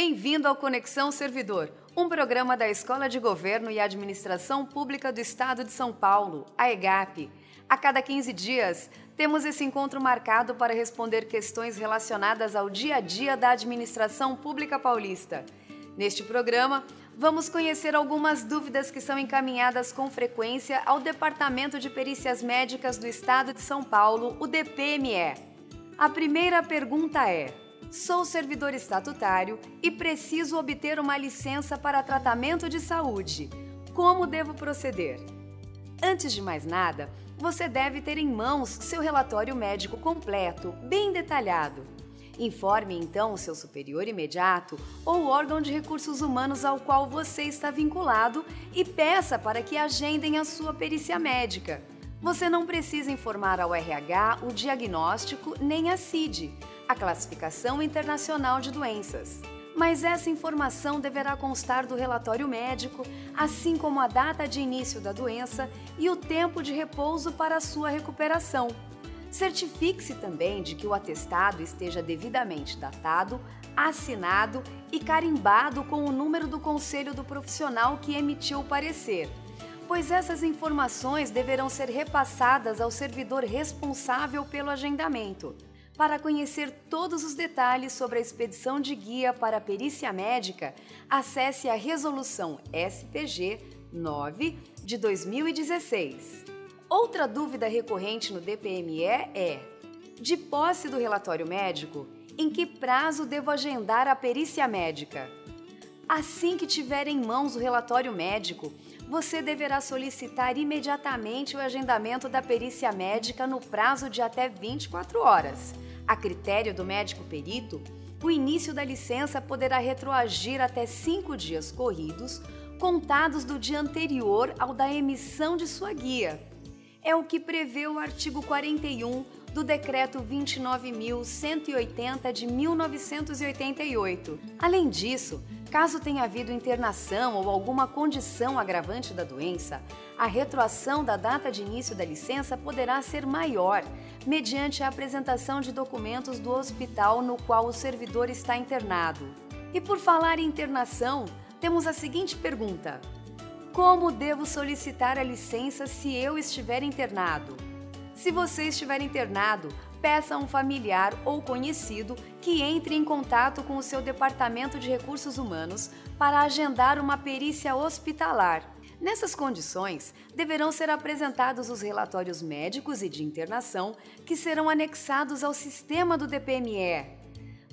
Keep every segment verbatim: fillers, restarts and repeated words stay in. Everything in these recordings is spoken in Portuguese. Bem-vindo ao Conexão Servidor, um programa da Escola de Governo e Administração Pública do Estado de São Paulo, a EGAP. A cada quinze dias, temos esse encontro marcado para responder questões relacionadas ao dia a dia da administração pública paulista. Neste programa, vamos conhecer algumas dúvidas que são encaminhadas com frequência ao Departamento de Perícias Médicas do Estado de São Paulo, o D P M E. A primeira pergunta é: sou servidor estatutário e preciso obter uma licença para tratamento de saúde. Como devo proceder? Antes de mais nada, você deve ter em mãos seu relatório médico completo, bem detalhado. Informe então o seu superior imediato ou o órgão de recursos humanos ao qual você está vinculado e peça para que agendem a sua perícia médica. Você não precisa informar ao R H o diagnóstico nem a C I D, a Classificação Internacional de Doenças. Mas essa informação deverá constar do relatório médico, assim como a data de início da doença e o tempo de repouso para a sua recuperação. Certifique-se também de que o atestado esteja devidamente datado, assinado e carimbado com o número do conselho do profissional que emitiu o parecer, pois essas informações deverão ser repassadas ao servidor responsável pelo agendamento. Para conhecer todos os detalhes sobre a expedição de guia para a perícia médica, acesse a Resolução S P G nove de dois mil e dezesseis. Outra dúvida recorrente no D P M E é: de posse do relatório médico, em que prazo devo agendar a perícia médica? Assim que tiver em mãos o relatório médico, você deverá solicitar imediatamente o agendamento da perícia médica no prazo de até vinte e quatro horas. A critério do médico perito, o início da licença poderá retroagir até cinco dias corridos, contados do dia anterior ao da emissão de sua guia. É o que prevê o artigo quarenta e um do Decreto vinte e nove mil cento e oitenta de mil novecentos e oitenta e oito. Além disso, caso tenha havido internação ou alguma condição agravante da doença, a retroação da data de início da licença poderá ser maior, mediante a apresentação de documentos do hospital no qual o servidor está internado. E por falar em internação, temos a seguinte pergunta: como devo solicitar a licença se eu estiver internado? Se você estiver internado, peça a um familiar ou conhecido que entre em contato com o seu Departamento de Recursos Humanos para agendar uma perícia hospitalar. Nessas condições, deverão ser apresentados os relatórios médicos e de internação que serão anexados ao sistema do D P M E,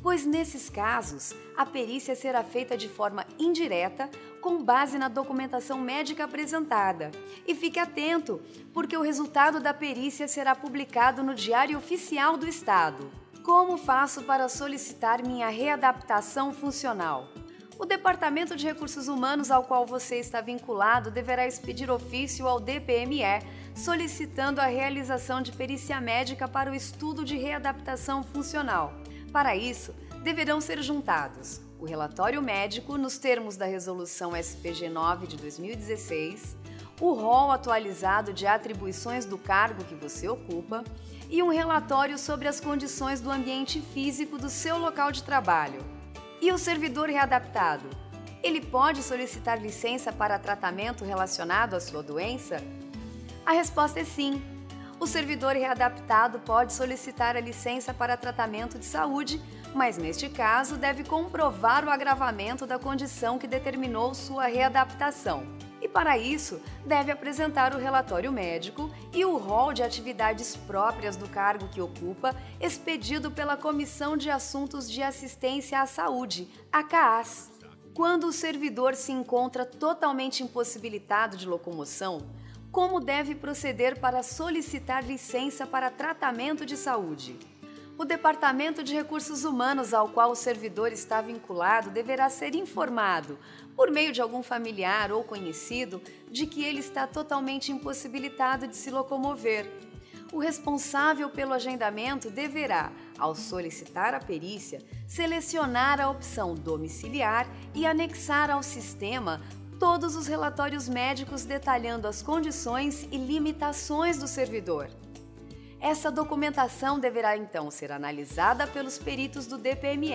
pois nesses casos, a perícia será feita de forma indireta com base na documentação médica apresentada. E fique atento, porque o resultado da perícia será publicado no Diário Oficial do Estado. Como faço para solicitar minha readaptação funcional? O Departamento de Recursos Humanos ao qual você está vinculado deverá expedir ofício ao D P M E solicitando a realização de perícia médica para o estudo de readaptação funcional. Para isso, deverão ser juntados o relatório médico nos termos da Resolução S P G nove de dois mil e dezesseis, o rol atualizado de atribuições do cargo que você ocupa e um relatório sobre as condições do ambiente físico do seu local de trabalho. E o servidor readaptado? Ele pode solicitar licença para tratamento relacionado à sua doença? A resposta é sim. O servidor readaptado pode solicitar a licença para tratamento de saúde, mas neste caso deve comprovar o agravamento da condição que determinou sua readaptação. E para isso, deve apresentar o relatório médico e o rol de atividades próprias do cargo que ocupa, expedido pela Comissão de Assuntos de Assistência à Saúde, a CAAS. Quando o servidor se encontra totalmente impossibilitado de locomoção, como deve proceder para solicitar licença para tratamento de saúde? O Departamento de Recursos Humanos ao qual o servidor está vinculado deverá ser informado, por meio de algum familiar ou conhecido, de que ele está totalmente impossibilitado de se locomover. O responsável pelo agendamento deverá, ao solicitar a perícia, selecionar a opção domiciliar e anexar ao sistema todos os relatórios médicos detalhando as condições e limitações do servidor. Essa documentação deverá então ser analisada pelos peritos do D P M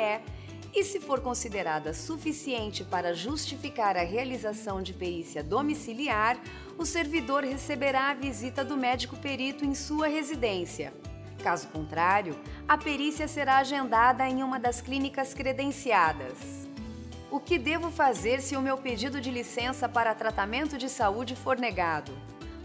E e, se for considerada suficiente para justificar a realização de perícia domiciliar, o servidor receberá a visita do médico perito em sua residência. Caso contrário, a perícia será agendada em uma das clínicas credenciadas. O que devo fazer se o meu pedido de licença para tratamento de saúde for negado?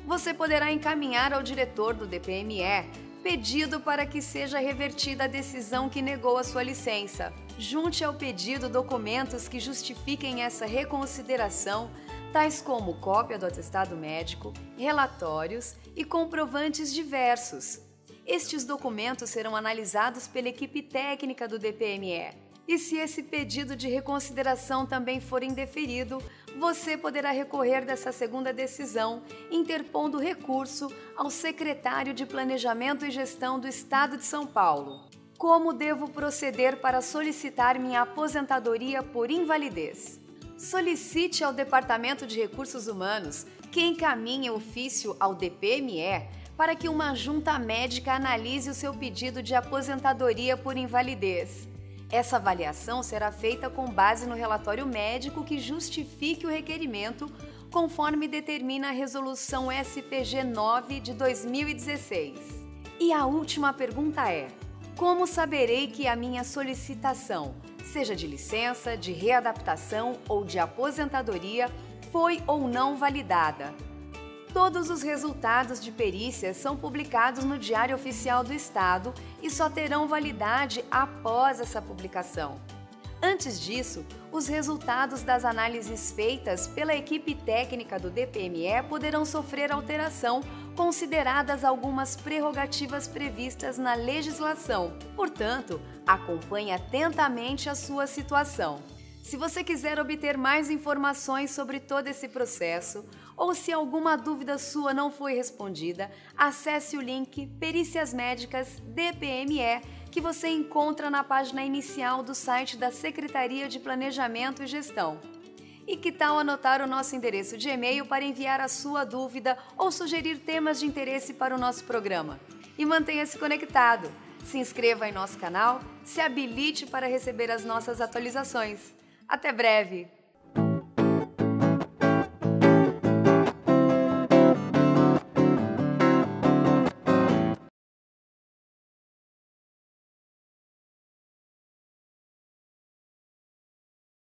Você poderá encaminhar ao diretor do D P M E pedido para que seja revertida a decisão que negou a sua licença. Junte ao pedido documentos que justifiquem essa reconsideração, tais como cópia do atestado médico, relatórios e comprovantes diversos. Estes documentos serão analisados pela equipe técnica do D P M E. E se esse pedido de reconsideração também for indeferido, você poderá recorrer dessa segunda decisão, interpondo recurso ao secretário de Planejamento e Gestão do Estado de São Paulo. Como devo proceder para solicitar minha aposentadoria por invalidez? Solicite ao Departamento de Recursos Humanos que encaminhe ofício ao D P M E para que uma junta médica analise o seu pedido de aposentadoria por invalidez. Essa avaliação será feita com base no relatório médico que justifique o requerimento, conforme determina a Resolução S P G nove de dois mil e dezesseis. E a última pergunta é: como saberei que a minha solicitação, seja de licença, de readaptação ou de aposentadoria, foi ou não validada? Todos os resultados de perícias são publicados no Diário Oficial do Estado e só terão validade após essa publicação. Antes disso, os resultados das análises feitas pela equipe técnica do D P M E poderão sofrer alteração, consideradas algumas prerrogativas previstas na legislação. Portanto, acompanhe atentamente a sua situação. Se você quiser obter mais informações sobre todo esse processo, ou se alguma dúvida sua não foi respondida, acesse o link Perícias Médicas D P M E que você encontra na página inicial do site da Secretaria de Planejamento e Gestão. E que tal anotar o nosso endereço de e-mail para enviar a sua dúvida ou sugerir temas de interesse para o nosso programa? E mantenha-se conectado! Se inscreva em nosso canal, se habilite para receber as nossas atualizações. Até breve!